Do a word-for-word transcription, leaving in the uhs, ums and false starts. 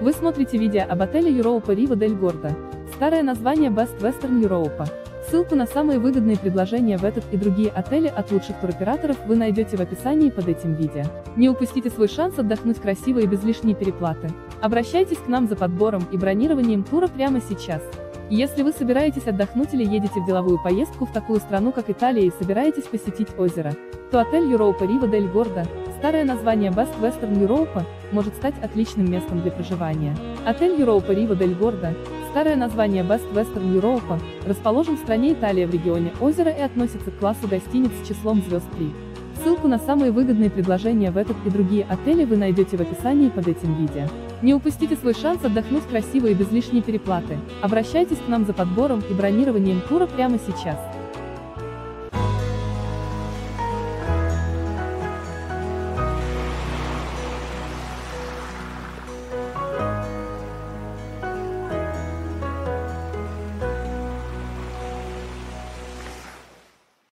Вы смотрите видео об отеле Europa Riva del Garda, старое название Best Western Europa. Ссылку на самые выгодные предложения в этот и другие отели от лучших туроператоров вы найдете в описании под этим видео. Не упустите свой шанс отдохнуть красиво и без лишней переплаты. Обращайтесь к нам за подбором и бронированием тура прямо сейчас. Если вы собираетесь отдохнуть или едете в деловую поездку в такую страну, как Италия, и собираетесь посетить озеро, то отель Europa Riva del Garda, старое название Best Western Europa, может стать отличным местом для проживания. Отель Europa Riva del Garda, старое название Best Western Europa, расположен в стране Италия в регионе озера и относится к классу гостиниц с числом звезд три. Ссылку на самые выгодные предложения в этот и другие отели вы найдете в описании под этим видео. Не упустите свой шанс отдохнуть красиво и без лишней переплаты. Обращайтесь к нам за подбором и бронированием тура прямо сейчас.